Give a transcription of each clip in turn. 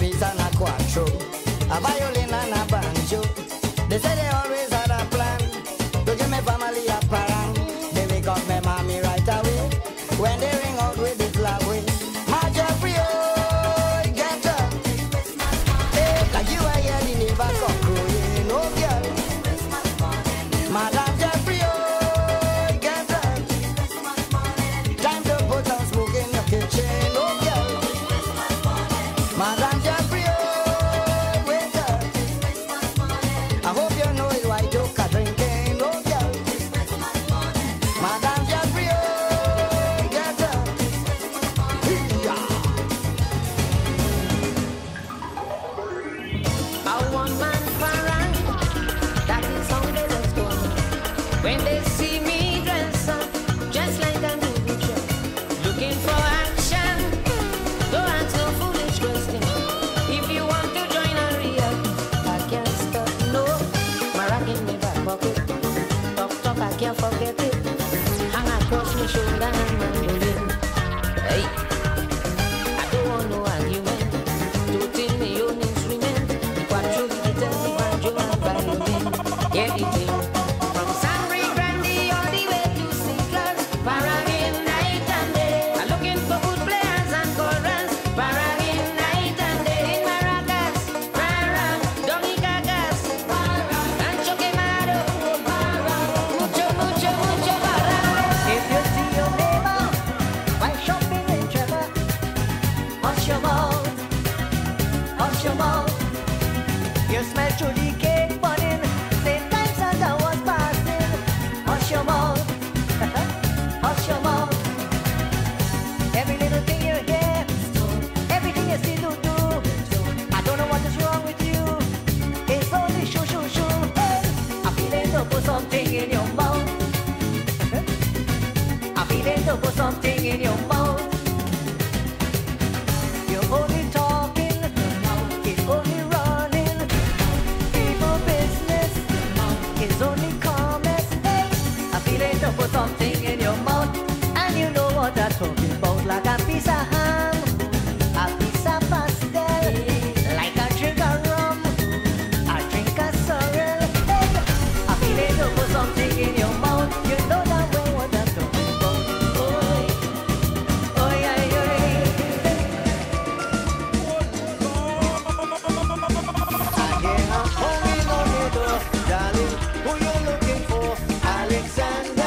vita and a quattro, a violin and a banjo. They say they always had a plan to give my family a parang. They wake up my mommy right away when they ring out with this loud way. My Jeffrey, oh, get up. Hey, like you are here, the neighbor cockroach, no girl. Madam Jeffrey, oh, get up. Time to put some smoke in your kitchen. Madam Jeffrey, oh, wake up. I hope you know it's why you are drinking, oh girl. Madam Jeffrey, oh, get up. Yeah. A woman parang that is on the dance. When they see me dress up, just like a movie dress, looking for action, though I'm so full. Can't forget it. Hang across my shoulder and mandolin. Hey, I don't want no argument. Don't tell me your instrument. Quattro, guitar, banjo, and violin. Everything from Sanri Grande all the way to Sinclair. Parang night and day. I'm looking for good players and chorus. Parang night and day. In maracas, parang, dominicagas, parang, and chocemado. Your mouth, you smell truly cake burning. Same time Santa was passing. Hush your mouth, hush your mouth. Every little thing you get, everything you see to do. I don't know what is wrong with you. It's only shoo shoo shoo. I'm feeling to put something in your mouth. I'm feeling to put something in your mouth. You're only talking. Put something in your mouth, and you know what I'm talking about. Like a piece of ham, a piece of pastel, like a drink of rum, a drink of sorrel. Hey, I feel it. Put something in your mouth. You know that way what I'm talking about. Oh, oh yeah, yeah. Again, I'm calling on your door, darling. Who you looking for, Alexander? I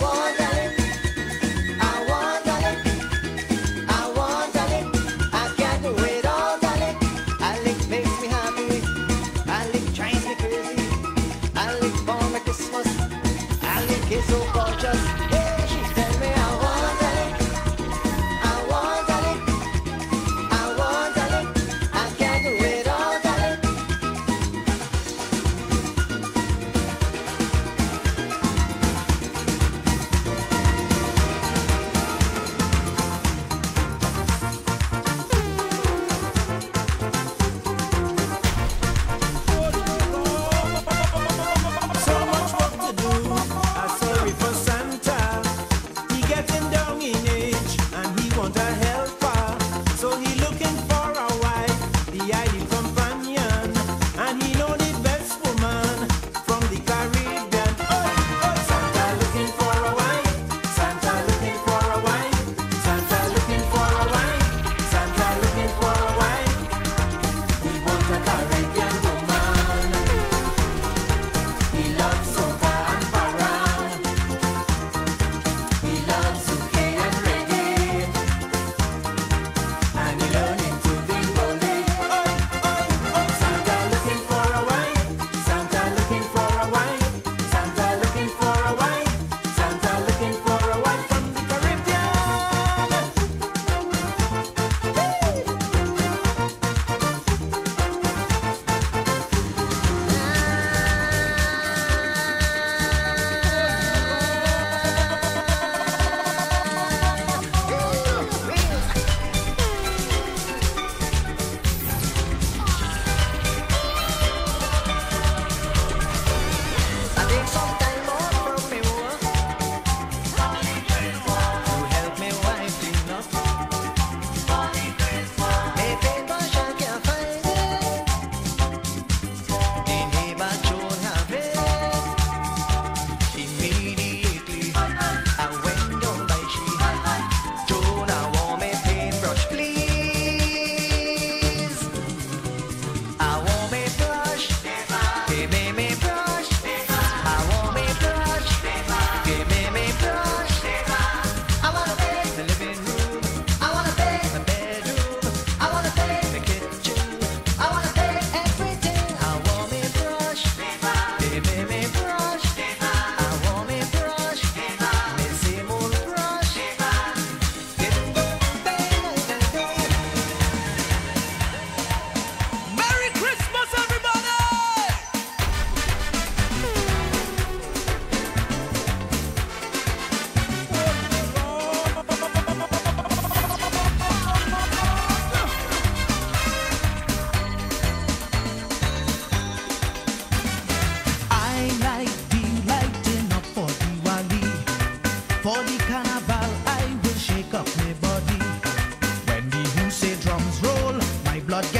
want it. I can't do it all.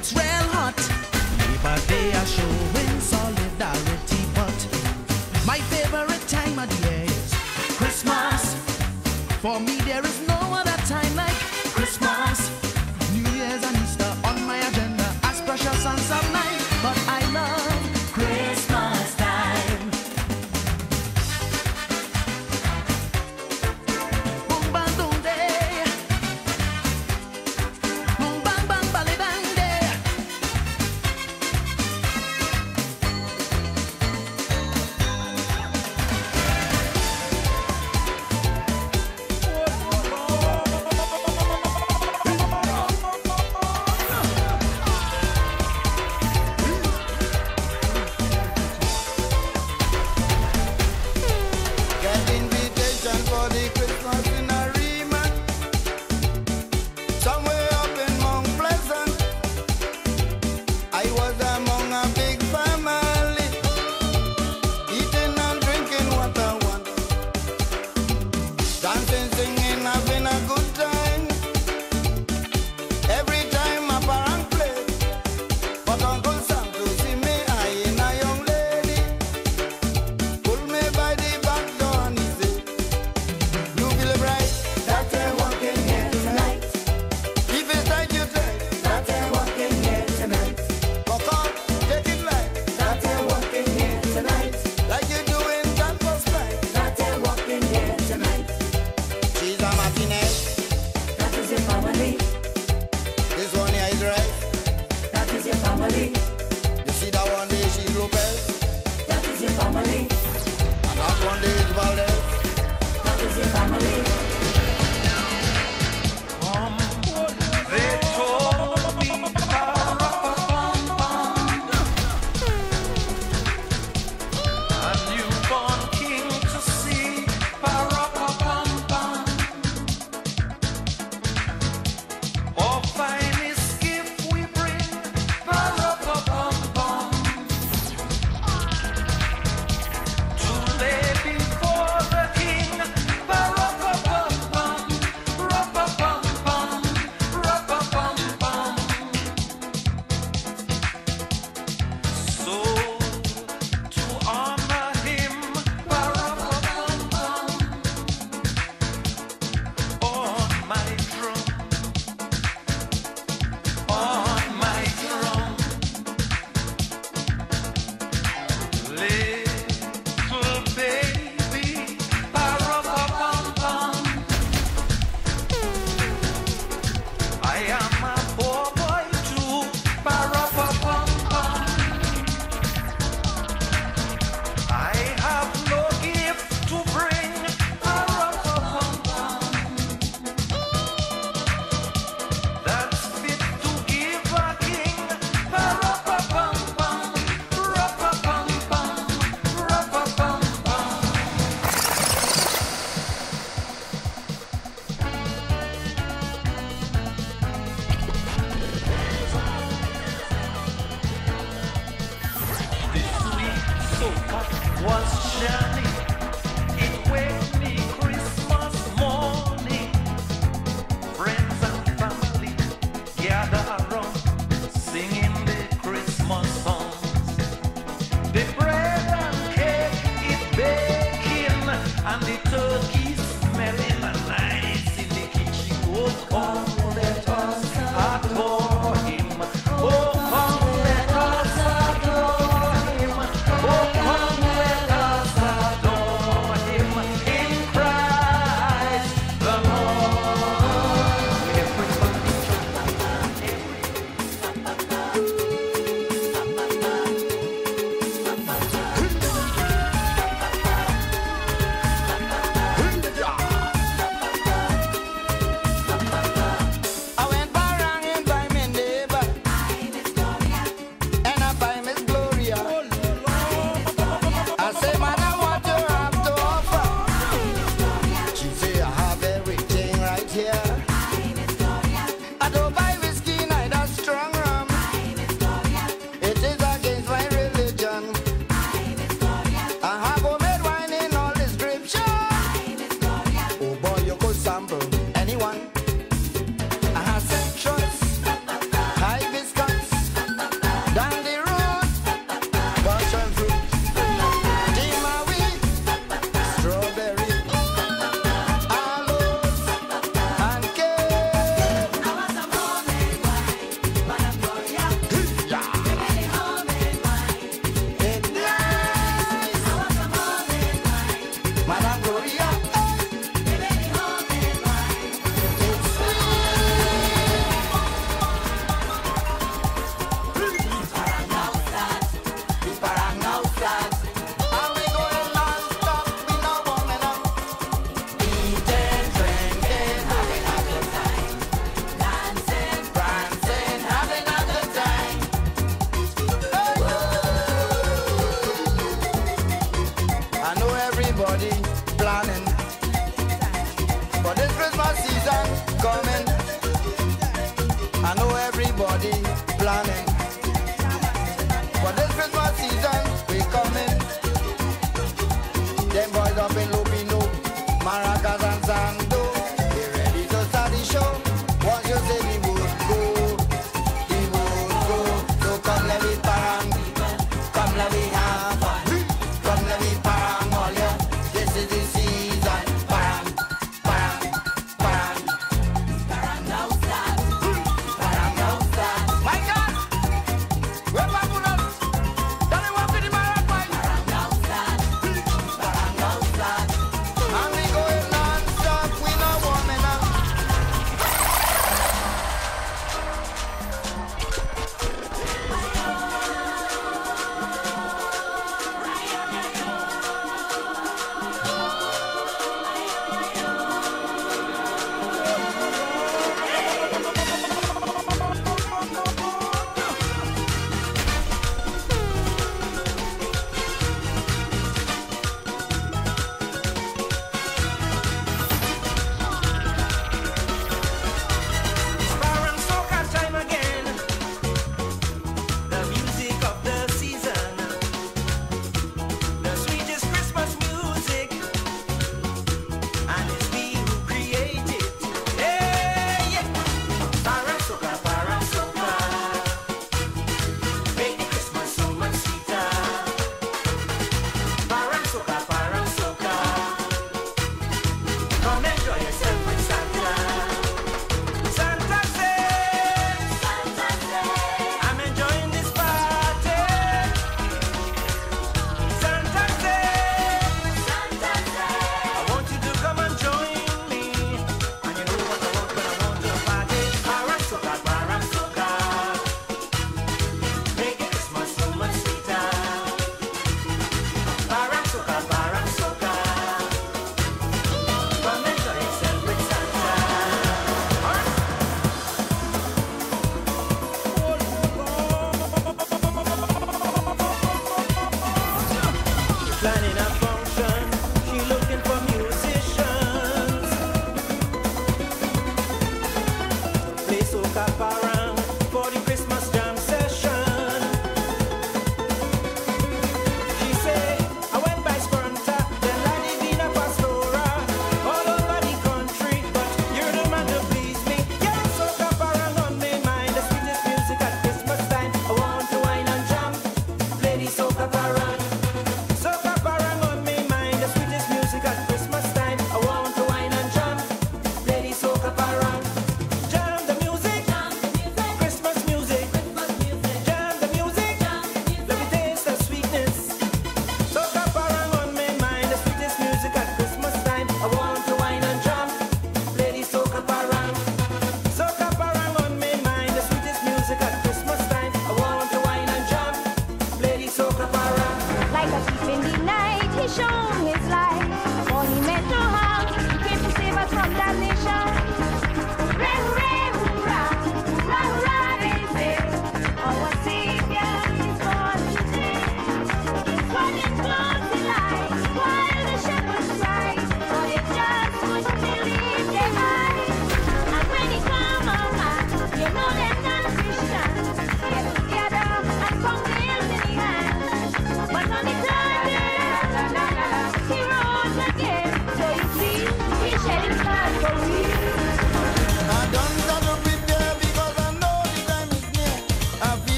gets real hot. Day by day I show in solidarity, but my favorite time of the year is Christmas. For me there is no other time like Christmas. New Year's and Easter on my agenda as precious and sublime, but I love Christmas time. Boom bang boom day, boom bang bang bally bang day.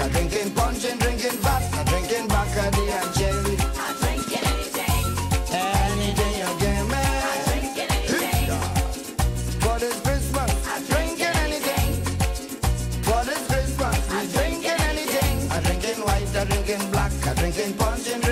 I drinking black, I drinking punch and